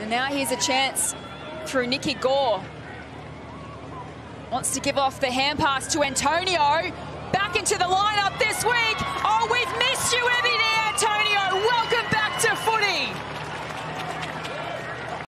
And now here's a chance through Nikki Gore. Wants to give off the hand pass to Antonio.